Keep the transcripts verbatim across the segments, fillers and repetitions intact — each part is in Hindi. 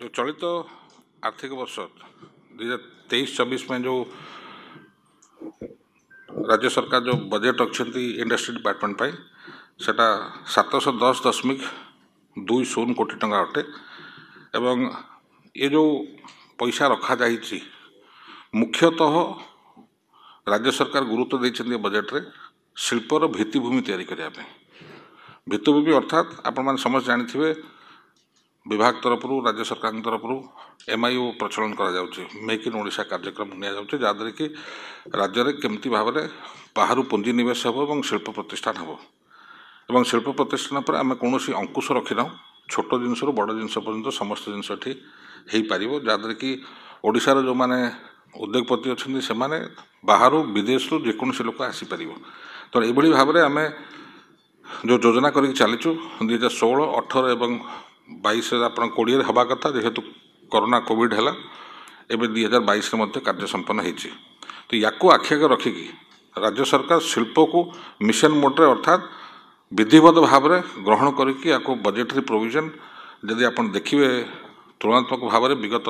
जो चलित तो आर्थिक वर्ष दुई हजार तेईस चौबीस में जो राज्य सरकार जो बजेट रखिंट इंडस्ट्री डिपार्टमेंट पर सेटा सातश दस दशमिक दुई शून कोटी टंका अटे एवं ये जो पैसा रखा जाइए मुख्यतः राज्य सरकार गुरुत्व देइछन्ती बजेट रे शिल्पर भित्तिभूमि तैयारी करिया पे। भित्तिभूमि अर्थात आपण माने समस्त जानिथिबे विभाग तरफरु राज्य सरकार तरफरु एमआईओ प्रचलन करा जाउछे मेक इन ओडिशा कार्यक्रम निया जाउछे जादरे कि राज्य रे केमती भाबरे बाहरु पुंजी निवेश हेबो एवं शिल्प प्रतिष्ठान हेबो एवं शिल्प प्रतिष्ठान पर आमे कोनोसी अंकुश रखिनाउ छोट जिनसरु बड़ जिनस पर्यंत समस्त जिनस एठी हेई पारिबो जादरे कि ओडिशा रे जो माने उद्योगपति अच्छे से बाहर विदेश जेकोसी लोक आसीपर तो ये भाव में आम जो योजना करके चलीचु दुई हजार षोलह अठर एवं बैश कोड़े हवा कथा जेहेतु कोरोना कोविड है एवं दुई हजार बैश कार्य संपन्न होती तो या आखिगे रखिकी राज्य सरकार शिल्प को मिशन मोड्रे अर्थात विधिवत भाव में ग्रहण करके बजेटरी प्रोविजन जदि आप देखिए तुलनात्मक भाव में विगत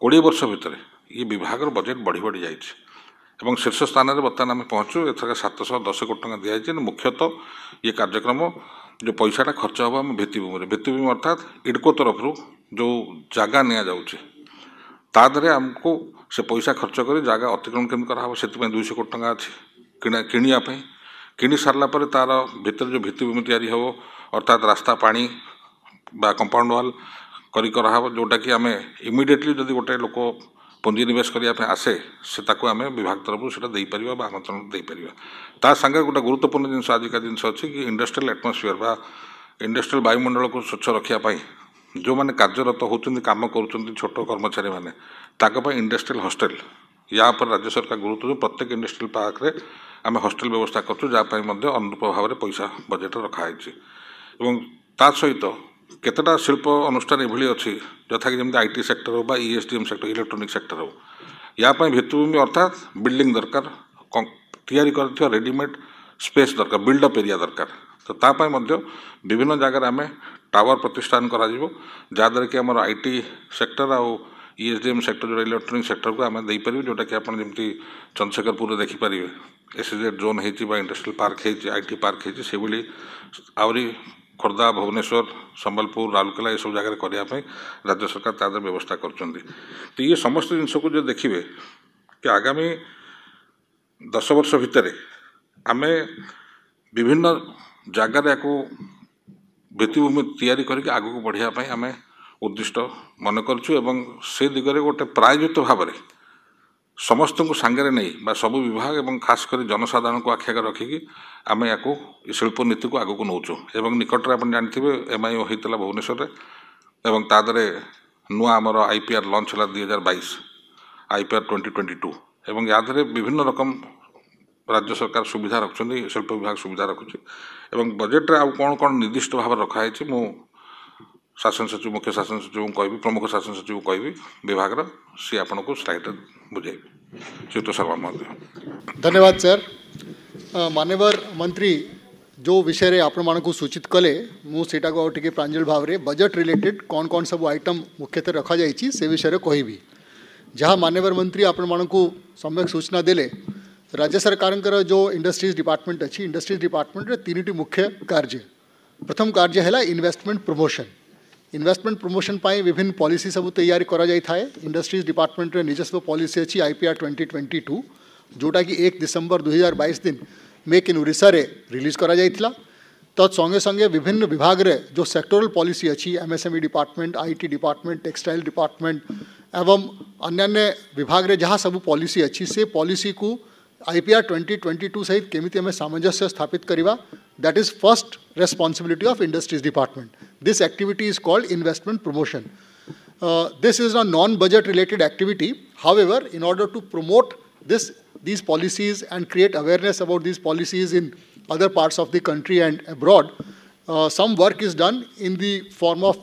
कोड़े वर्ष भितर ये विभाग बजेट बढ़ी बढ़ी जाइए शीर्ष स्थान में बर्तमान आम पहुँचू एथर सातश दस कोटी टंका दि जाए मुख्यतः ये कार्यक्रम जो पैसाटा खर्च होगा आम भित्तिभूमि भित्तिभूमि अर्थात इडको तरफ जो जगह नि आमको से पैसा खर्च कर जगह अतिक्रमण केमी कराव से दुई कोटी टंका अच्छी किणापी कि साराप तार भर जो भित्तिभूमि तैयारी हो अर्थात रास्ता पानी बा कंपाउंड वाल कराव जोटा कि आम इमिडिएटली जब गोटे लोक पुंजी निवेश करने आसे से आम विभाग तरफ से आमंत्रण देपर सांगे गोटे गुरुत्वपूर्ण जिन आजिका जिन अच्छी कि इंडस्ट्रियल एटमोस्फियर बा इंडस्ट्रियल वायुमंडल को स्वच्छ रखापी जो मैंने कार्यरत होती कम कर छोट कर्मचारी मैंने इंडस्ट्रियल हॉस्टल या पर राज्य सरकार गुरुत्व प्रत्येक इंडस्ट्रियल पार्क में आम हॉस्टल व्यवस्था करापी अनुरूप भाव में पैसा बजेट रखाई सहित केतटा शिल्प अनुष्ठान ये अच्छी जथा कि जमी आईटी सेक्टर हो बा ईएसडीएम सेक्टर इलेक्ट्रोनिक सेक्टर हो या भित्तिभूमि अर्थात बिल्डिंग दरकार तैयारी कर रेडीमेड स्पेस दरकार बिल्डअप एरिया दरकार तो तापाई मध्य विभिन्न जगह आम टावर प्रतिष्ठान करा जिवो जादर कि आमर आईटी सेक्टर आ ईएसडीएम सेक्टर जो इलेक्ट्रोनिक सेक्टर को आम दे पारिबे जोटा कि आपण जेमती चंद्रशेखरपुर देखि पारिबे एसजेड जोन होती इंडस्ट्रियल पार्क होती आईटी पार्क होती से भी आवरी खोर्धा भुवनेश्वर संबलपुर राउरकेला ये सब जगह करने राज्य सरकार तादर व्यवस्था करचंदी तो ये समस्त जिनस को जो देखिए कि आगामी दस वर्ष भितर आमे विभिन्न जगह या भित्तिभूमि तैयारी करके आग को बढ़ाई आम उद्दिष्ट मन कर दिगरे गोटे प्रायोजित भाव में समस्त को सांगे नहीं बा सबू विभाग एवं खास कर जनसाधारण को आखिगे रखिकी आम या शिल्प नीति को आगक नौचु एवं निकट में जानते एमआईओ होता भुवनेश्वर एवं तादरे नुआ आमर आईपीआर लॉन्च है दुई हजार बैश आईपीआर ट्वेंटी ट्वेंटी टू एवं याद विभिन्न रकम राज्य सरकार सुविधा रखुच्च शिल्प विभाग सुविधा रखुच्छे एवं बजेट रे आउ कौन कौन निर्दिष्ट भाव रखाई मु शासन सचिव मुख्य शासन सचिव को कह प्रमुख शासन सचिव को कह विभाग सी आपन को स्लाइड बुझे श्रीयुक्त शर्मा महोदय धन्यवाद सर। मानवर मंत्री जो विषय आपण मानक सूचित कले मुटा को टे प्रांजल भाव रे बजट रिलेटेड कौन कौन सब आइटम मुख्यतः रखा जाइए से विषय कहबी जहाँ मानवर मंत्री आपण मानक सम्यक सूचना देले राज्य सरकार जो इंडस्ट्रीज डिपार्टमेंट अच्छी इंडस्ट्रीज डिपार्टमेंट रे तीन टी मुख्य कार्य प्रथम कार्य है इन्वेस्टमेंट प्रमोशन इन्वेस्टमेंट प्रमोशन पाई विभिन्न पॉलिसी सब तैयारी करा जाई थाए इंडस्ट्रीज डिपार्टमेंट रे निजस्व पॉलिसी अच्छी आईपीआर ट्वेंटी ट्वेंटी टू जोटा कि एक दिसंबर दुई हजार बैश दिन मेक इन ओडिशा रे रिलीज करा जाई थिला तो संगे संगे विभिन्न विभाग रे जो सेक्टोरल पॉलिसी अच्छी MSME department IT department textile department एवं अन्य विभाग रे जहाँ सब पॉलिसी अच्छी से पॉलिसी को आईपीआर ट्वेंटी ट्वेंटी टू सहित केमिति हमें सामंजस्य स्थापित करवा that is first responsibility of industries department. This activity is called investment promotion. Uh, this is a non-budget related activity. However, in order to promote this, these policies and create awareness about these policies in other parts of the country and abroad, uh, some work is done in the form of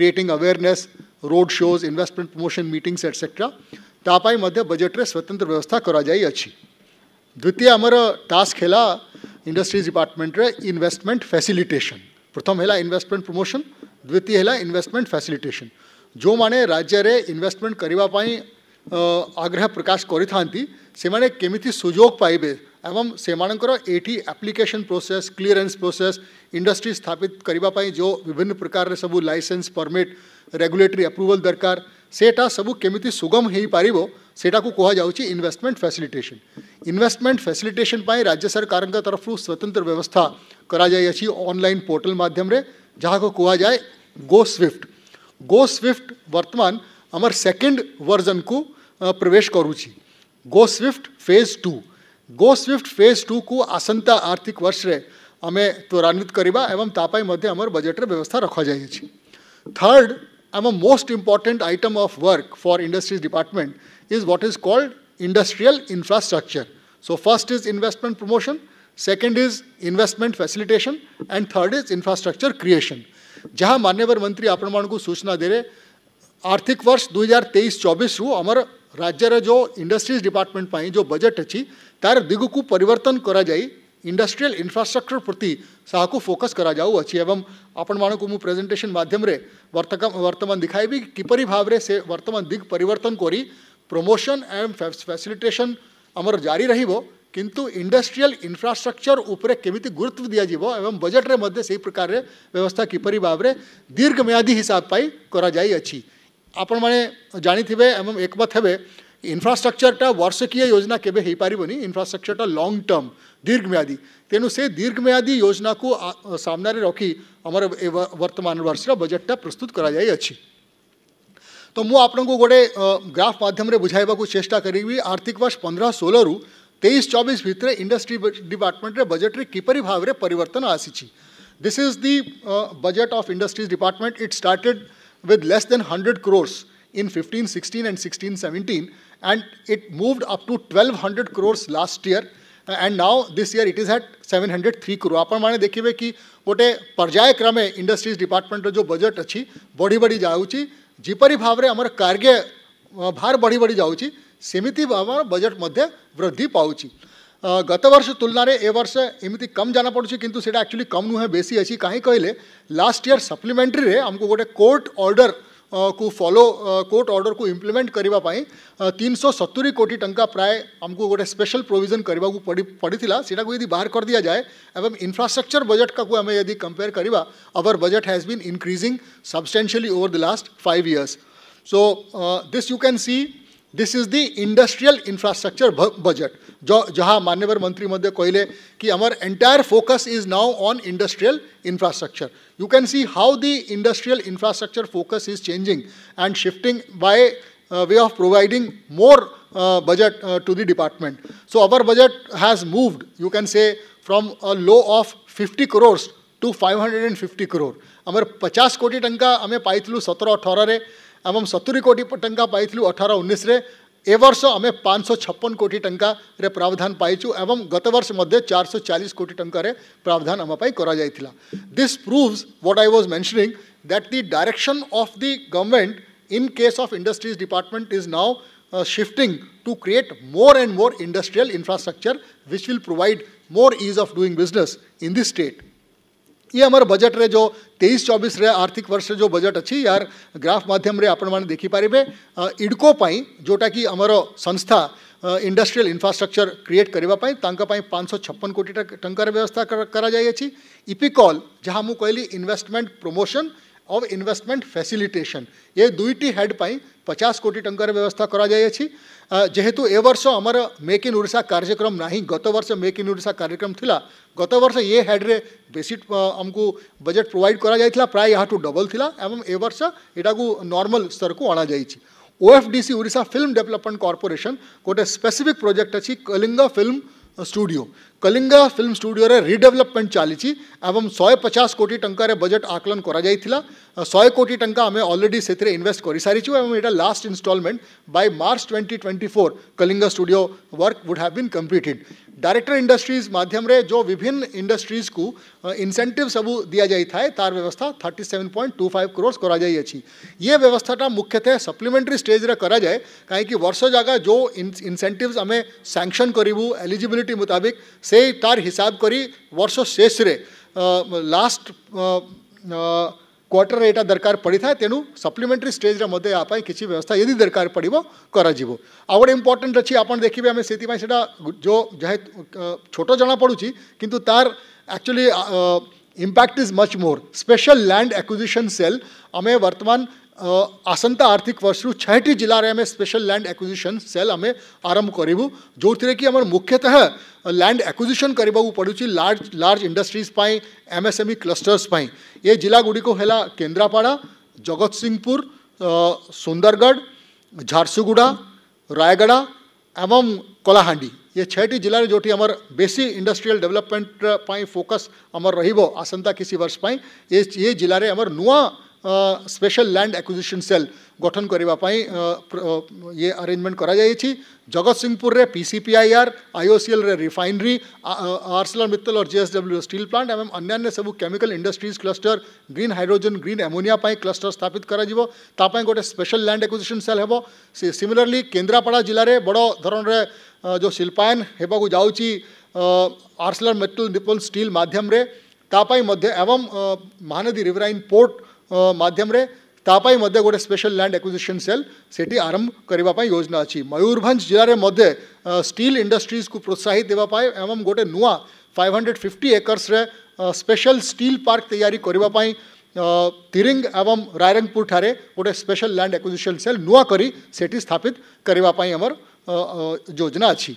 creating awareness, road shows, investment promotion meetings, et cetera. तापाई मध्य budget रे स्वतंत्र व्यवस्था करा जाई अच्छी। द्वितीय हमारा task है ला इंडस्ट्रीज डिपार्टमेंट रे इन्वेस्टमेंट फैसिलिटेशन प्रथम है इन्वेस्टमेंट प्रमोशन द्वितीय है इन्वेस्टमेंट फैसिलिटेशन जो माने राज्य रे इन्वेस्टमेंट करिबा पई आग्रह प्रकाश करि थांती से माने केमिति सुयोग पाइबे एवं से मानकर एठी application process clearance process industry स्थापित करिबा पई जो विभिन्न प्रकार रे सबु लाइसेंस परमिट रेगुलेटरी अप्रूवल दरकार सेटा सबु केमिति सुगम हेई पारिबो सेटा को कहा जाउची इन्वेस्टमेंट फैसिलिटेशन। इन्वेस्टमेंट फैसिलिटेशन पई राज्य सरकारक तरफरु स्वतंत्र व्यवस्था करा जाय अछि ऑनलाइन पोर्टल माध्यम रे जहा को कहा जाय गो स्विफ्ट। गो स्विफ्ट वर्तमान अमर सेकेंड वर्जन को प्रवेश करूची। Go swift phase two go swift phase two को आसंता आर्थिक वर्ष रे आम त्वरान्वित करवा एवं तापाई मध्य अमर बजेट रे व्यवस्था रखा जाय अछि। थर्ड एवं most important item of work for industries department is what is called industrial infrastructure. So first is investment promotion, second is investment facilitation and third is infrastructure creation. जहाँ मान्यवर मंत्री आपण मान को सूचना दे रहे आर्थिक वर्ष दो हज़ार तेईस चौबीस रु अमर राज्यर जो इंडस्ट्रीज डिपार्टमेंट पाई जो बजेट अच्छी तार दिग को परिवर्तन करा जाई इंडस्ट्रियल इंफ्रास्ट्रक्चर प्रति साहू फोकस करा जाऊ अच्छी एवं आपण मान को मु प्रेजेंटेशन माध्यम रे वर्तमान दिखाइबी किपरि भाव रे से वर्तमान दिग परिवर्तन करी प्रमोशन एंड फैसिलिटेशन अमर जारी रहिबो किंतु इंडस्ट्रियल इंफ्रास्ट्रक्चर उपरे केमिति गुरुत्व दिया जीवो एवं बजेट रे मध्ये सही प्रकार रे व्यवस्था किपरि भाबरे दीर्घ म्यादी हिसाब पाई करा जाई अछि। आपण माने जानिथिबे एवं एकमत हेबे इंफ्रास्ट्रक्चरटा वर्षकीय योजना केबे हेई पारिबोनी। इंफ्रास्ट्रक्चरटा लॉन्ग टर्म दीर्घ म्यादी तेनु से दीर्घ म्यादी योजना को सामने रे रखी अमर वर्तमान वर्षरा बजेटटा प्रस्तुत करा जाई अछि। तो मु आपनको गोटे ग्राफ माध्यम रे बुझाइबा को चेष्टा करिबी आर्थिक वर्ष पंद्रह सोलह रु तेईस चौबीस भितर इंडस्ट्री डिपार्टमेंट रे बजेट रे किपरि भाव रे परिवर्तन आसीछि। This is the budget of industries department. It started with less than hundred crores in fifteen sixteen and sixteen seventeen and it moved up to twelve hundred crores last year uh, and now this year it is at seven hundred three crore। अपन माने देखिबे कि गोटे पर्याय क्रमे इंडस्ट्रीज डिपार्टमेंट रो जो बजेट अछि बड़ी बड़ी जाउची जिपरि भाव रे हमर कार्य भार बड़ी बड़ी जाउची सेमिति हमर बजेट मध्ये वृद्धि पाउची। गत वर्ष तुलना रे ए वर्ष एमिति कम जाना पड़ुची किंतु सेटा एक्चुअली कम नुहे बेसी अछि। काहे कहले लास्ट ईयर सप्लीमेंटरी रे हमको गोटे कोर्ट ऑर्डर को फॉलो कोर्ट ऑर्डर को इम्प्लीमेंट करिबा पाई तीन सौ सत्तरी कोटी टंका प्राय हमको गोटे स्पेशल प्रोविजन करबा को पड़ी पड़ीथिला सेटा को यदि बाहर कर दिया जाए एवं इंफ्रास्ट्रक्चर बजेट का को हमें यदि कंपेयर करिबा our budget has been increasing substantially over the last five years. So this you can see this is the industrial infrastructure budget जो जहाँ मान्यवर मंत्री मध्य कहले कि अमर entire focus is now on industrial infrastructure. You can see how the industrial infrastructure focus is changing and shifting by way of providing more budget to the department. So our budget has moved you can से from a low of fifty crores to five hundred and fifty crore. अमर पचास कोटी टंका आम पाइलु सतर अठर एवं सत्तरी कोटी टंका पाइलु अठारह उन्नीस रे ए वर्ष आम पाँच सौ छप्पन कोटी टंका रे प्रावधान पाइचु एवं गत वर्ष मध्य चार सौ चालीस कोटी टंका रे प्रावधान आम पाई करा जाय थिला। This proves what I was mentioning that the direction of the government in case of industries department is now shifting to create more and more industrial infrastructure which will provide more ease of doing business in the state. ये हमारे बजट रे जो तेईस चौबीस रे आर्थिक वर्ष रे जो बजट अच्छी यार ग्राफ माध्यम रे आपण माने देखि पारिबे इडको पाई जोटा कि हमर संस्था इंडस्ट्रियल इंफ्रास्ट्रक्चर क्रिएट करबा पाई तांका पाई पाँच सौ छप्पन कोटी टंका रे व्यवस्था करा जाय अछि। इपिकॉल जहाँ मु कहली इन्वेस्टमेंट प्रमोशन और इन्वेस्टमेंट फैसिलिटेशन ये दुईटी हेड पाई पचास कोटी टंका रे व्यवस्था करा जाय अछि। जेहेतु ए वर्ष अमर मेक इन ओडिशा कार्यक्रम नाही गत वर्ष मेक इन ओडिशा कार्यक्रम थिला गत वर्ष ये हेड रे बेसी हमको बजेट प्रोवाइड करा जायथिला प्राय यहाँ टू डबल थिला एवं ए वर्ष एटा को नॉर्मल स्तर को आना जायछि। OFDC Odisha film development corporation गोटे स्पेसिफिक प्रोजेक्ट अछि Kalinga film studio. Kalinga film studio रे रिडेवलपमेंट चली एवं शहे पचास कोटी टंका रे बजेट आकलन करा जायथिला। शहे कोटी टंका आमे ऑलरेडी सेथरे इन्वेस्ट करि सारिचु एवं एटा last instalment by March twenty twenty four Kalinga studio work would have been completed. Director industries माध्यम रे जो विभिन्न इंडस्ट्रीज को इंसेंटिव सबू दिया जाय थाए तार व्यवस्था सैंतीस पॉइंट दो पाँच करोड़ करा जाय अछि। ये व्यवस्थाटा मुख्यतः सप्लीमेंटरी स्टेज रे करा जाय काहे कि वर्ष जागा जो इंसेंटिव्स आमे सैंक्शन करिवु एलिजिबिलिटी मुताबिक से तार हिसाब करी वर्ष शेष रे लास्ट क्वार्टर एटा दरकार पड़ी था तेणु सप्लीमेंट्री स्टेज मध्य यापाई किसी व्यवस्था यदि दरकार पड़ो कर गोटे इम्पोर्टाट अच्छी आप देखिए आम से जो चाहे छोटो जना पड़ूँ किंतु तार actually impact is much more special land acquisition cell आम वर्तमान आसंता आर्थिक वर्ष छठी जिला रे स्पेशल लैंड एक्विजिशन सेल आम आरंभ करूँ जो थी कि आम मुख्यतः लैंड एक्विजिशन करने पड़ू लार्ज लार्ज इंडस्ट्रीज पाई एमएसएमई क्लस्टर्स ये जिला गुड़िक है केंद्रापाड़ा जगतसिंहपुर सुंदरगढ़ झारसुगुड़ा रायगड़ा एवं कलाहांडी ये छठी जिले जो आमर बेसी इंडस्ट्रियल डेवलपमेंट पाई फोकस आमर रहिबो आसंता किसी वर्ष पाई ये ये जिले में आमर नुआ स्पेशल लैंड एक्विजिशन सेल गठन करने ये अरेंजमेंट करा कर जगतसिंहपुर रे पीसीपीआईआर आईओसीएल रे रिफाइनरी आर्सलरमित्तल और जेएसडब्ल्यू स्टील प्लांट एवं अन्य सबू chemical industries cluster green hydrogen green ammonia cluster स्थापित कराई गोटे स्पेशल लैंड एक्विजिशन सेल हेबो। सिमिलरली केंद्रापड़ा जिले में बड़ धरण जो शिल्पायन हेबाकू जाउची आर्सलरमित्तल निप्पन स्टील मध्यम मध्य एवं महानदी रिवराइन पोर्ट माध्यम रे तापाई मध्य गोटे स्पेशल लैंड एक्विजिशन सेल सेठी आरंभ करने पाई योजना अच्छी। मयूरभंज जिले में मध्य स्टील इंडस्ट्रीज को प्रोत्साहित देवाई एवं गोटे नुआ पाँच सौ पचास एकर्स रे स्पेशल स्टील पार्क तैयारी करने तिरिंग एवं रायरंगपुर ठारे गोटे स्पेशल लैंड एक्विजिशन सेल नुआ करी सेठी स्थापित करने पाई हमर योजना अच्छी।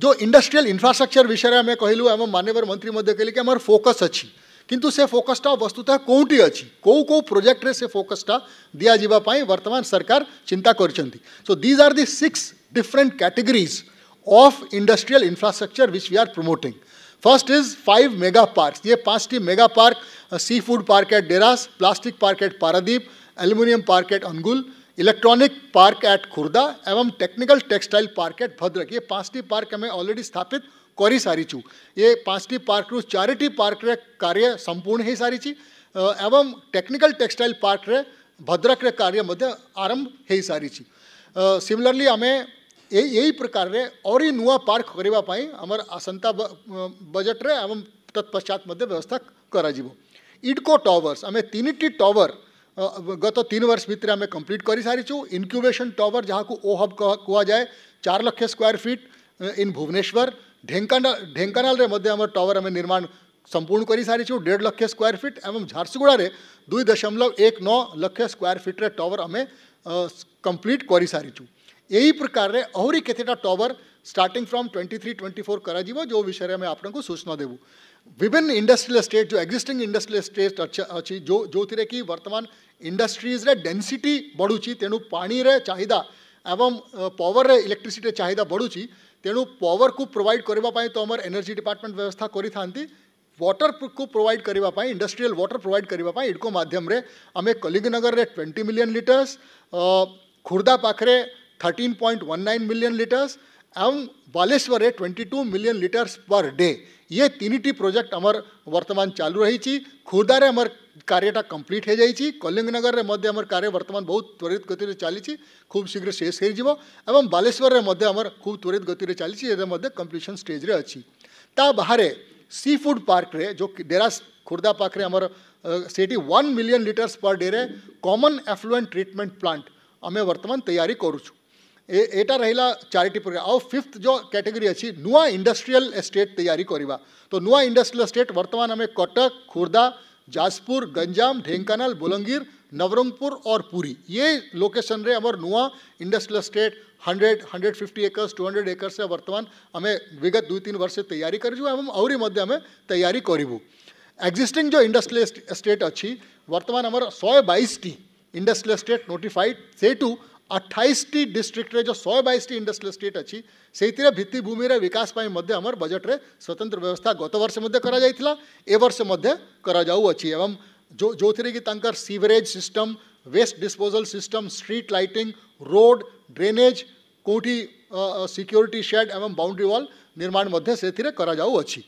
जो इंडस्ट्रियल इन्फ्रास्ट्रक्चर विषय आम कहलु एवं माननीय मंत्री मध्य कहले कि हमर फोकस अच्छी किंतु से फोकसटा वस्तुतः कौटी अच्छी कौ कौ प्रोजेक्ट रे से फोकसटा दिया जीवा पाई वर्तमान सरकार चिंता करचंती। So these are the six different categories of industrial infrastructure which we are promoting. First is five mega park ये पांच mega park seafood park at Deras plastic park at Paradip aluminium park at Angul electronic park at Khurda एवं technical textile park at Bhadrak ये पांच पार्क हमें ऑलरेडी स्थापित करी सारीचु। ये पांचटी पार्क रु चारिटी पार्क रे कार्य संपूर्ण हो सारी एवं टेक्निकल टेक्सटाइल पार्क रे भद्रक रे कार्य मध्य आरंभ हो सारी। सिमिलरली आमे यही प्रकार रे और नुआ पार्क करबा पाई हमर आसंता बजट रे एवं तत्पश्चात मध्य व्यवस्था करा जीवो। इडको टावर्स आमे तीन टी टावर गत तीन वर्ष भितर आमे कंप्लीट करी सारीचु। इनक्यूबेशन टावर जहाँ को ओ हब कहा जाए चार lakh square feet in Bhubaneswar Dhenkanal Dhenkanal रे मध्य आम टावर आम निर्माण संपूर्ण कर सारी डेढ़ लक्ष स्क्वायर फीट एवं झारसुगुड़ा रे दुई दशमलव एक नौ लक्ष स्क्वायर फीट रे टावर आम कंप्लीट कर सारी। यही प्रकार रे आहरी केतेटा tower starting from twenty three twenty four करा जीवो जो विषय में आपको सूचना देवु। विभिन्न इंडस्ट्रियल स्टेट जो एग्जिस्टिंग इंडस्ट्रियल स्टेट अच्छी जो जो थी कि वर्तमान इंडस्ट्रीज रे डेंसिटी बढ़ुची तेणु पानी रे चाहिदा एवं पावर रे इलेक्ट्रिसिटी चाहिदा बढ़ुची तेणु पावर को प्रोवाइड करबा पाई तो हमर एनर्जी डिपार्टमेंट व्यवस्था करी थांती। वाटर को प्रोवाइड करबा पाई इंडस्ट्रियल वाटर प्रोवाइड करबा पाई इडको माध्यम रे आमे कलिंगनगर रे बीस मिलियन लीटर्स खुर्दा पाखरे तेरह पॉइंट उन्नीस मिलियन लीटर्स एवं बालेश्वर रे बाईस मिलियन लीटर्स पर डे ये तीन टी प्रोजेक्ट हमर वर्तमान चालू रही। खुर्दा रे हमर कार्यटा कंप्लीट हो जाइए कलिंगनगर रे मध्य हमर कार्य वर्तमान बहुत त्वरित गति रे चली खूब शीघ्र शेष हो एवं बालेश्वर रे मध्य हमर खूब त्वरित गति रे चली कंप्लीशन स्टेज रे अच्छी। ता बाहर सी फूड पार्क रे जो डेरास खुर्दा पाखे हमर सेटी one million litres per day रे कॉमन एफ्लुएंट ट्रिटमेंट प्लांट आमे वर्तमान तैयारी करूँ एटा रहिला चारिटी प्रोग्राम। और फिफ्थ जो कैटेगरी अच्छी नुआ इंडस्ट्रियल एस्टेट तैयारी करवा तो नुआ इंडस्ट्रियल एस्टेट वर्तमान आम कटक खुर्दा जाजपुर गंजाम ढेंकानाल बोलंगीर नवरंगपुर और पुरी ये लोकेशन रे आमर नुआ industrial estate hundred hundred fifty acres to hundred acres रे वर्तमान आम विगत दुई तीन वर्ष से तैयारी करूँ एवं आहरी मध्य आम तैयारी करूँ। एक्जिस्टिंग जो इंडस्ट्रियल स्टेट अच्छी वर्तमान आमर शहे बैश टी इंडस्ट्रियल स्टेट नोटिफाइड से अट्ठाईस टी डिस्ट्रिक्ट रे जो शहे बैश टी इंडस्ट्रियल स्टेट अच्छी से भित्तिभूमि रे विकास पाई मध्य हमर बजट रे स्वतंत्र व्यवस्था गत वर्ष मध्य करा जायतिला ए वर्ष मध्य करा जाऊ अछि एवं जो जो थरे कि तांकर sewerage system waste disposal system street lighting road drainage कोठी सिक्योरिटी शेड एवं बाउंड्री वॉल निर्माण मध्य से करा जाऊ अछि।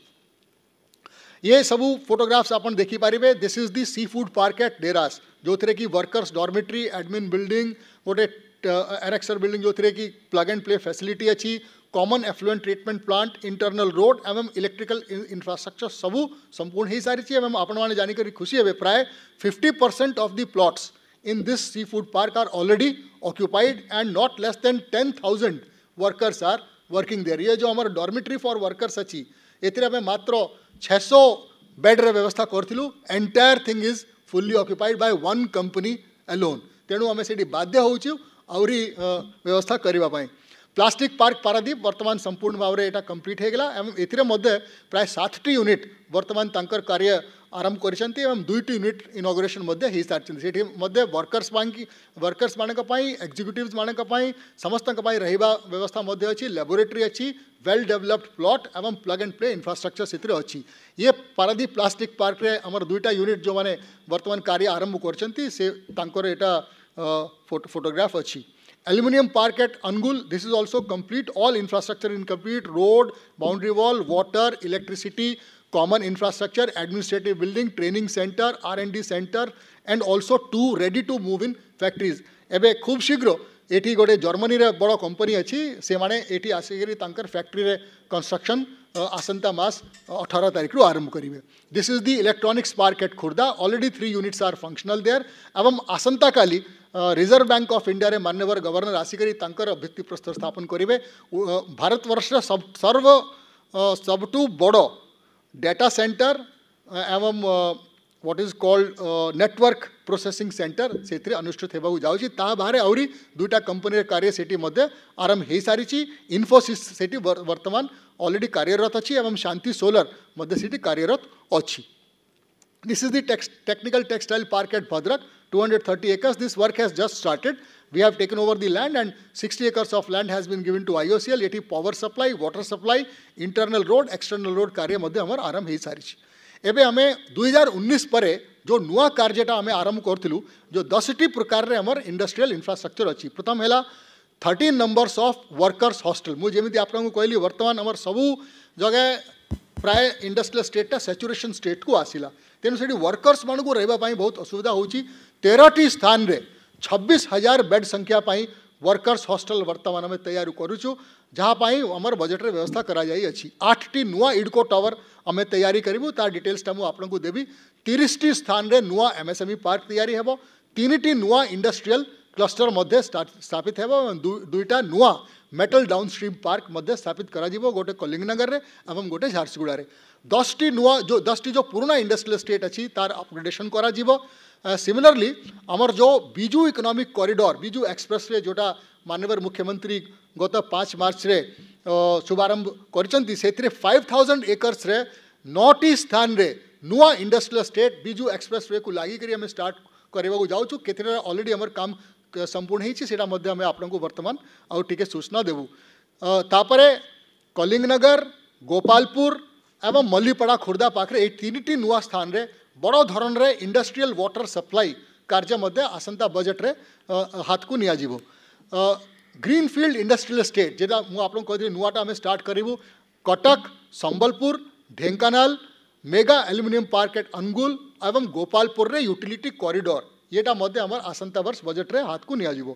ये सबू फोटोग्राफ्स आपन देखि पारिबे। This is the seafood park at Deras जो थरे कि वर्कर्स डॉर्मिटरी एडमिन बिल्डिंग गोटे एनेक्सर बिल्डिंग जो थी कि प्लग एंड प्ले फैसिलिटी अच्छी common effluent treatment plant internal road एवं इलेक्ट्रिकल इंफ्रास्ट्रक्चर सबू संपूर्ण ही सारी चीज एवं आपने जानिकर खुशी है प्राय fifty percent of the plots in this seafood park are already occupied and not less than ten thousand workers are working there. ये जो हमारे dormitory for workers अच्छी एतिर आम मात्र six hundred बेड रे व्यवस्था करथिलु. Entire thing is fully occupied by one company alone. तेणु आम से बाध्य होचु आउरी व्यवस्था करने पाई. प्लास्टिक पार्क पारादीप वर्तमान संपूर्ण भाव में यहाँ कम्प्लीट हो गला एवं एथिरे मध्ये प्राय सात यूनिट वर्तमान तांकर कार्य आरंभ करिसेंती एवं दुईट यूनिट इनॉग्रेशन मध्ये हे सारचंती. सेठी मध्ये वर्कर्स बांकी वर्कर्स मानक पाई एग्जीक्यूटिव्स मानक पाई समस्तक पाई रहिबा व्यवस्था मध्ये अछि. लैबोरेटरी अछि. वेल डेवलप्ड प्लॉट एवं प्लग एंड प्ले इंफ्रास्ट्रक्चर सेतिर अछि. ये पारादीप प्लास्टिक पार्क रे हमर दुईटा यूनिट जो माने वर्तमान कार्य आरंभ करचंती से तांकर एटा फोटोग्राफ अछि. Aluminium park at Angul, this is also complete, all infrastructure in complete, road, boundary wall, water, electricity, common infrastructure, administrative building, training center, R and D center, and also two ready-to-move-in factories. Ebe khub shigro, eti gode Germany re bada company achi, se mane eti asigiri tankar factory re construction asanta mas अठारह tarikh ru aramb karibe. This is the electronics park at Khordha, already three units are functional there, evam asanta kali Reserve Bank of India रे माननीय गवर्नर आसिकरी तांकर भित्तिप्रस्तर स्थापन करेंगे. भारत वर्ष रे सब सर्व सबटू बड़ो डेटा सेंटर एवं what is called network processing centre से अनुष्ठित होगा जाऊँगी. ता बाहर आउरी दुईटा कंपनी कार्य सेठी मध्य आरंभ हो सारी. इन्फोसिस सेठी वर्तमान ऑलरेडी कार्यरत अच्छी एवं शांति सोलर मध्य सेठी कार्यरत अच्छी. This is the text, technical textile park at Bhadrak, two hundred thirty acres. This work has just started. We have taken over the land and sixty acres of land has been given to I O C L. Yeti power supply, water supply, internal road, external road कार्य मध्य हमर आरंभ है सारी छी. एबे हमें दो हज़ार उन्नीस परे जो नुआ कार्यटा हमें आरंभ करथिलु जो दसटी प्रकार रे हमर इंडस्ट्रियल इंफ्रास्ट्रक्चर अछि. प्रथम हैला thirteen numbers of workers hostel. मु जेमिति आपन कहली वर्तमान हमर सबु जगह प्राय इंडस्ट्रियल स्टेटा सैचुरेशन स्टेट को आसिला. तेणु से वर्कर्स मानक रही बहुत असुविधा होची. तेरह स्थान रे छब्बीस हजार बेड संख्या पाई वर्कर्स हॉस्टल वर्तमान में तैयार करूचु जहाँपाई आमर बजेट रे व्यवस्था करा जाई अछि. आठ नुआ इडको टावर आम तैयारी करूँ तार डिटेल्स मुझे आपको देवी. तीस स्थान रे नुआ एमएसएमई पार्क तैयारी हेबो. तीन नुआ इंडस्ट्रियल क्लस्टर मध्य स्थापित हेबो. दुईटा नुआ मेटल डाउनस्ट्रीम पार्क मध्य स्थापित करा जिवो, गोटे कलिंगनगर रे एवं गोटे झारसुगुड़ा रे. दस टी नुआ जो दस टी जो पुराना इंडस्ट्रियल स्टेट अच्छी तार अपग्रेडेशन करा जिवो. सिमिलरली आमर जो Biju economic corridor Biju expressway जोटा माननीय मुख्यमंत्री गत पाँच मार्च रे शुभारंभ करचंती सेतिरे फाइव थाउजेंड एकर्स रे नौटी स्थान रे नुआ इंडस्ट्रियल स्टेट बीजू एक्सप्रेसवे को लागी करी हमें स्टार्ट करवाक जाऊँ. केतरे ऑलरेडी आमर काम संपूर्ण होता आपको वर्तमान आउ टे सूचना देवु. तापरे कलिंगनगर गोपालपुर एवं मल्लिपड़ा खोर्धा पाखे तीन नुआ स्थान रे बड़ो धरण रे इंडस्ट्रियल वाटर सप्लाई कार्य मध्य आसंता बजेट रे हाथ को निया जीवो. ग्रीनफील्ड इंडस्ट्रियल स्टेट जेटा मुझे कहती नुआटा आम स्टार्ट करूँ. Cuttack Sambalpur Dhenkanal mega aluminium park at Angul एवं गोपालपुर रे यूटिलिटी कॉरिडोर येटा मध्य आमर आसंता वर्ष बजेट रे हाथ को निया जीवो.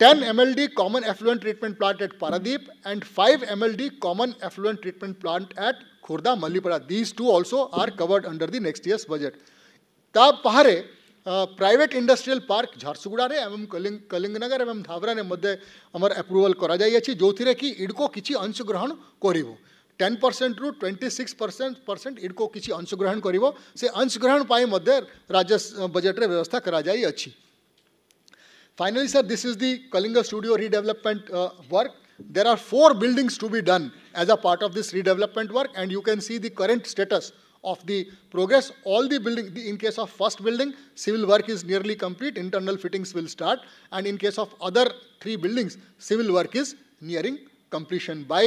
Ten M L D common effluent treatment plant at Paradip and five M L D common effluent treatment plant at Khordha Mallipada. These two also are covered under the next years budget. ता बाहर प्राइवेट इंडस्ट्रियल पार्क झारसुगुड़ा रे एवं कलिंग कलिंगनगर एवं धावरा ने मध्य आमर एप्रुवाल करा जाई अछि जोथिरे कि इडको किछि अंश ग्रहण करिवो. टेन परसेंट रु twenty six percent percent IDCO किसी अंशग्रहण करिवो. से अंशग्रहण पाई मध्य राज्य बजेट रे व्यवस्था करा जाई अछि. Finally sir this is the Kalinga studio redevelopment work. There are four buildings to be done as a part of this redevelopment work and you can see the current status of the progress. All the building, in case of first building, civil work is nearly complete, internal fittings will start, and in case of other three buildings, civil work is nearing completion. By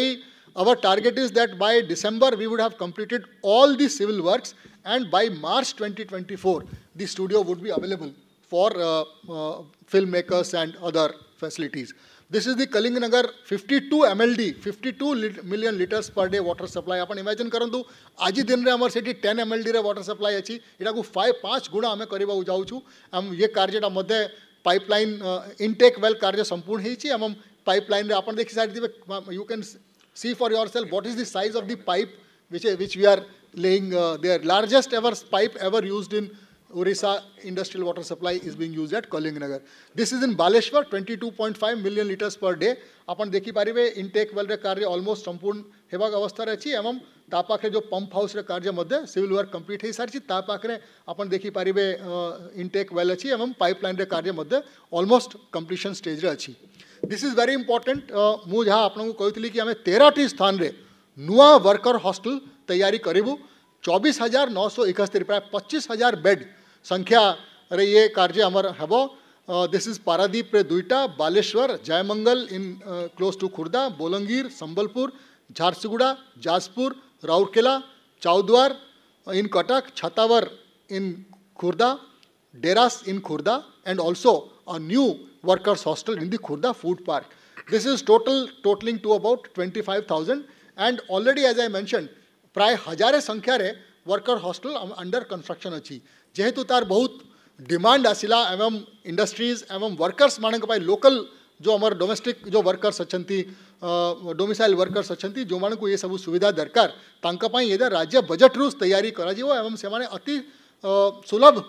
our target is that by December we would have completed all the civil works, and by March twenty twenty-four, the studio would be available for uh, uh, filmmakers and other facilities. This is the Kalinganagar fifty-two M L D, fifty-two million liters per day water supply. अपन imagine करूँ तो आजी दिन रे हमारे सेठी ten M L D रे water supply अच्छी इटा को five पाँच गुना हमें करीबा उजाऊँ चु. हम ये कार्य टा मध्य pipeline intake well कार्य संपूर्ण ही ची. हम pipeline. You can see for yourself what is the size of the pipe which, which we are laying uh, there. Largest ever pipe ever used in Odisha industrial water supply is being used at Kalinganagar. This is in Baleshwar, twenty-two point five million liters per day. अपन देखी पारिबे intake well रे कार्य almost संपूर्ण हेबाक अवस्था रही एवं तापाखरे जो पंप हाउस रे कार्य मध्य सिविल वर्क कंप्लीट हो सारी तापाखरे अपन देखी पारिबे intake well अच्छी एवं पाइपलाइन रे कार्य मध्य almost completion stage रे अच्छी. This is very important. मु जहाँ आपन को कहितली कि हमें तेरह टी स्थान रे नुआ वर्कर हॉस्टल तैयारी करिबु. चौबीस हज़ार नौ सौ इकहत्तर प्राय पच्चीस हज़ार बेड संख्या रे ये कार्य हमर हेबो. दिस इज पारादीप रे दुईटा, Baleshwar, Jayamangal in close to Khurda, Bolangir, Sambalpur, Jharsuguda, Jajpur, Rourkela, Choudwar in Cuttack, Chhatabar in Khurda, Deras in Khurda and also a new workers hostel in the Khurda food park. This is total totalling to about twenty five thousand and already as I mention प्राय हजारे संख्यार वर्कर हॉस्टल अंडर कंस्ट्रक्शन अच्छी. जेहेतु तार बहुत डिमांड आसिला एवं इंडस्ट्रीज एवं वर्कर्स मानक पाई लोकल जो अमर डोमेस्टिक जो वर्कर्स अच्छी डोमिसाइल वर्कर्स अच्छी जो मान को ये सब सुविधा दरकार तांका पाई ये राज्य बजेट रु तैयारी कराजिवो एवं से माने अति सुलभ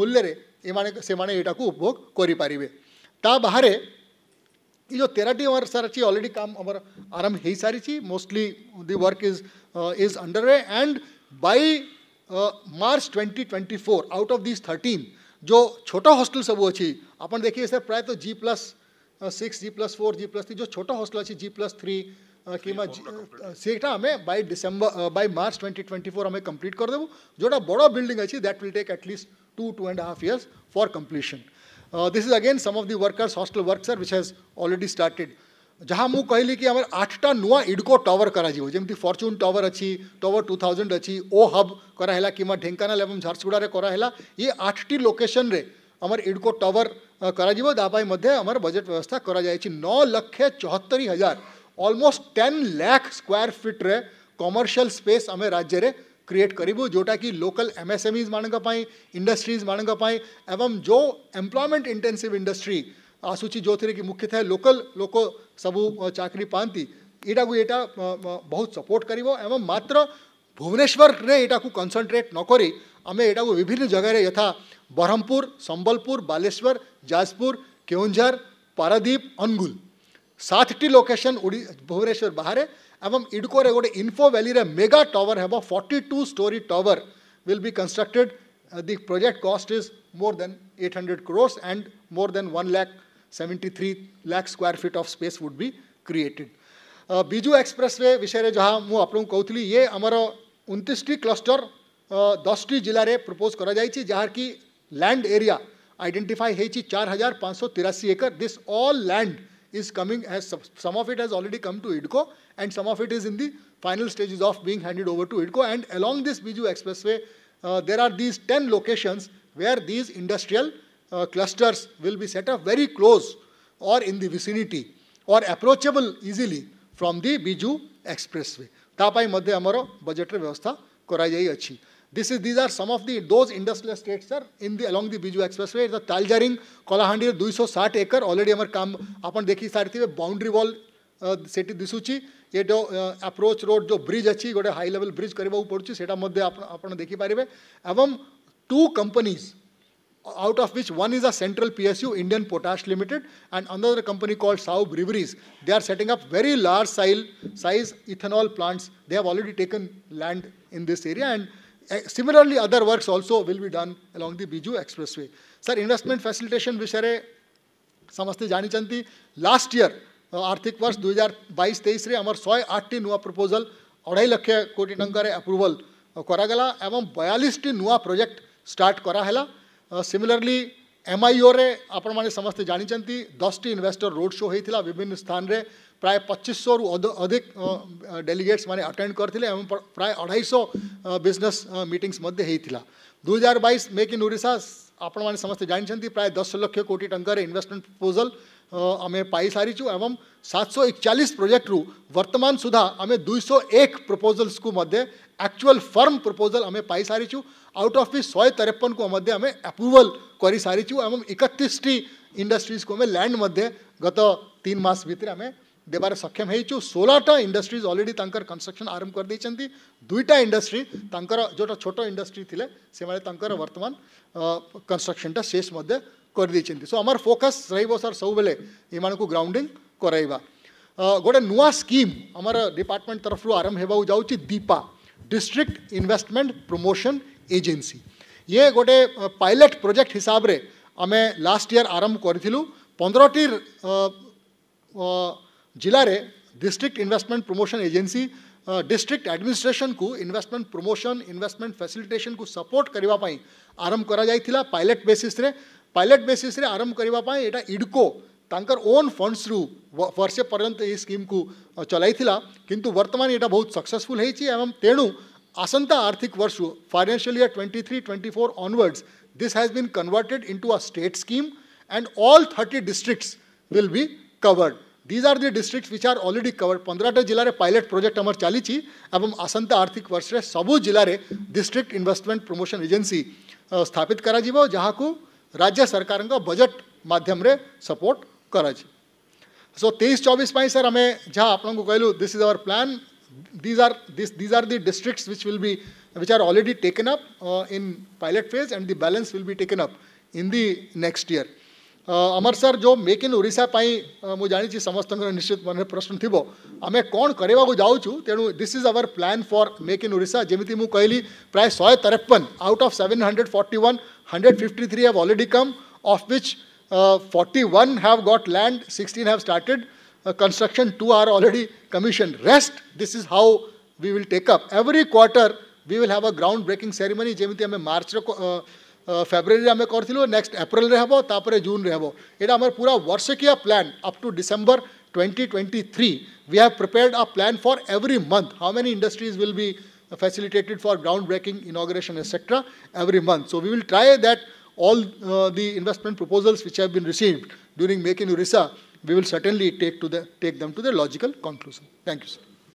मूल्य रे ए माने से माने एटा को उपभोग करि पारिबे. ता बाहर ये जो तेरह टी वर्ष सर अच्छी ऑलरेडी काम अमर आरंभ हो सारी mostly the work is is under way and by March twenty twenty four out of this thirteen जो छोटा हॉस्टल सब अच्छी अपन देखिए सर प्राय तो G plus six G plus four G plus three जो छोटा हॉस्टल अच्छी जी प्लस थ्री किटा हमें by December by March twenty twenty four हमें कंप्लीट कर देबू. जोटा बड़ा बिल्डिंग अच्छी that will take at least two to and half years for completion. This is again some of the workers hostel work sir which has already started. जहाँ मु कहली कि हमर आठटा नुआ इडको टावर कराजिवो जेमती फॉर्च्यून टावर अच्छी टावर टू थाउजेंड अच्छी ओ हब कराला कि ढेंकानाल एवं झारसुगुड़ा कराला ये आठटी लोकेशन रे हमर इडको टावर कराजिवो. दापाई मध्ये हमर बजेट व्यवस्था करा जायछि नौ लाख चौहत्तर हज़ार ऑलमोस्ट दस लाख स्क्वायर फीट रे कमर्शियल स्पेस हमें राज्य रे क्रिएट करिवो जोटा कि लोकल एमएसएमईज मानक पाई इंडस्ट्रीज मानक पाई एवं जो एम्प्लॉयमेंट इंटेंसिव इंडस्ट्री आसूची जो थे कि मुख्यतः लोकल लोक सबू चाकरी पाती एटा को एटा बहुत सपोर्ट करिवो एवं मात्र भुवनेश्वर रे एटा को कंसंट्रेट न करी आमे एटा को विभिन्न जगह रे यथा ब्रह्मपुर, संबलपुर, बालेश्वर, जाजपुर, केउंझर, पारादीप, अंगुल सातटी लोकेशन भुवनेश्वर बाहर एवं इडको रे गोटे इन्फो वैली रे मेगा टावर हेबो बयालीस storey tower will be constructed. The project cost is more than eight hundred crores and more than one lakh seventy three lakh square feet of space would be created. Biju expressway विषय जहाँ मुझे आपको कहूली ये आमर उनतीसटी क्लस्टर दस टी जिले में प्रपोज करा जाइए जहाँ कि लैंड एरिया आइडेंटिफाई होती चार हजार पाँच सौ तिरासी acre. This all land is coming has some of it has already come to IDCO and some of it is in the final stages of being handed over to IDCO. And along this Biju Expressway uh, there are these ten locations where these industrial uh, clusters will be set up very close or in the vicinity or approachable easily from the Biju Expressway. तापाई मध्य हमारो budgetary व्यवस्था कराई जाई अच्छी. This is these are some of the those industrial states sir in the along the Biju Expressway. The Taljaring, Kalahandi दो सौ साठ एकड़ already हमारे काम अपन देखी सारी थी बाउंड्री वॉल सेटी दिशुची ये जो अप्रोच रोड जो ब्रिज अच्छी गोटे हाई लेवल ब्रिज करवा पड़ी से मध्य अपन देखी पारे एवं two companies out of which one is a central P S U, Indian Potash Limited, and another company called Sau Breweries. They are setting up very large size, size ethanol plants. They have already taken land in this area, and uh, similarly other works also will be done along the Biju Expressway. Sir, investment facilitation विषय समस्ते जानी चंती. Last year, आर्थिक वर्ष दो हज़ार बाईस तेईस रे हमर एक सौ आठ टी नुआ प्रपोजल अढ़ाई लाख कोटी टंका रे अप्रूवल करागला एवं बयालीस टी नुआ प्रोजेक्ट स्टार्ट कराहला. सिमिलरली एमआईओ रे आपण माने समस्ते जानी चंती दस टी इन्वेस्टर रोड शो होता विभिन्न स्थान रे प्राय पच्चीस सौ रु अधिक डेलीगेट्स माने अटेंड करथिले एवं प्राय अढ़ाई सौ बिजनेस मीटिंग्स मध्ये हेतिला. दो हज़ार बाईस मेक इन ओडिशा आपण माने समस्ते जानी चंती प्राय दस लाख कोटी टंका रे इन्वेस्टमेंट प्रपोजल आमे पाई सारीचु एवं सात सौ इकचालीस प्रोजेक्ट रु वर्तमान सुधा आमे दुई सौ एक प्रपोजल्स को मध्य एक्चुअल फर्म प्रपोजल आमे पाई सारीचु. आउट ऑफ दिस सौ तिरपन को मध्य आमे अप्रूवल कर सारीचु एवं इकतीस टी इंडस्ट्रीज को आमे लैंड मध्य गत तीन मास भितर आम देबार सक्षम हो। सोलहटा इंडस्ट्रीज अलरेडी कंस्ट्रक्शन आरंभ कर देइछन्ती। दुईटा इंडस्ट्री तांकर जोटा छोटो इंडस्ट्री थिले से माने तांकर वर्तमान कंस्ट्रक्शनटा शेष मध्य कर देइछन्ती। सो आमर फोकस रहिबो सर सब बेले एमानकु ग्राउंडिंग कराइबा। गोटे नुआ स्कीम आमर डिपार्टमेंट तरफ आरंभ हेबाउ जाउछि Deepa, district investment promotion agency. ये गोटे पायलट प्रोजेक्ट हिसाब रे आमे लास्ट इयर आरंभ करिथिलु। पंद्रहटी जिला रे district investment promotion agency district administration को इन्वेस्टमेंट प्रमोशन इन्वेस्टमेंट फैसिलिटेशन को सपोर्ट करबा पई आरंभ करा जाय थिला पायलट बेसिस रे। पायलट बेसिस रे आरंभ करबा पई एटा इडको तांकर ओन फंड्स रु वर्षे पर्यंत ए स्कीम को चलाई थिला, किंतु वर्तमान एटा बहुत सक्सेसफुल हेची एवं तेणु आसंता आर्थिक वर्ष financial year twenty three twenty four onwards this has been converted into a state scheme and all thirty districts will be covered. These are the districts which are already covered. पंद्रह जिले पायलट प्रोजेक्ट आमर चली एवं आसंता आर्थिक वर्ष रे सबु जिले रे डिस्ट्रिक्ट इन्वेस्टमेंट प्रमोशन एजेन्सी स्थापित करा जिवो, जहाकू राज्य सरकार का बजट माध्यम रे सपोर्ट करा जी। सो तेईस चौबीस सर आम जहाँ आपको कहलु this is our plan. These are this these are the districts which will be which are already taken up in pilot phase and the balance will be taken up in the next year. अमर सर जो मेक इन ओडिशा मुझे जानी समस्त निश्चित मन प्रश्न थी आम कौन करवाक जाऊँ, तेणु this is our plan for make in Odisha. जमी मुझे कहली प्राय शहे तेरेपन out of seven hundred forty one hundred fifty three have already come, of which forty one have got land, sixteen have started construction, two are already commission, rest this is how we will take up. Every quarter we will have a ground breaking ceremony जमी आम मार्च फेब्रुआरी आम करूँ, नेक्स्ट अप्रैल रे हबो, तापरे जून रे हबो। एटा आमर पूरा वर्षकिया plan up to December twenty twenty three. We have prepared a plan for every month how many industries will be facilitated for ground breaking, inauguration etcetera every month. So we will try that all uh, the investment proposals which have been received during Make in Odisha, we will certainly take to the take them to their logical conclusion. Thank you, sir.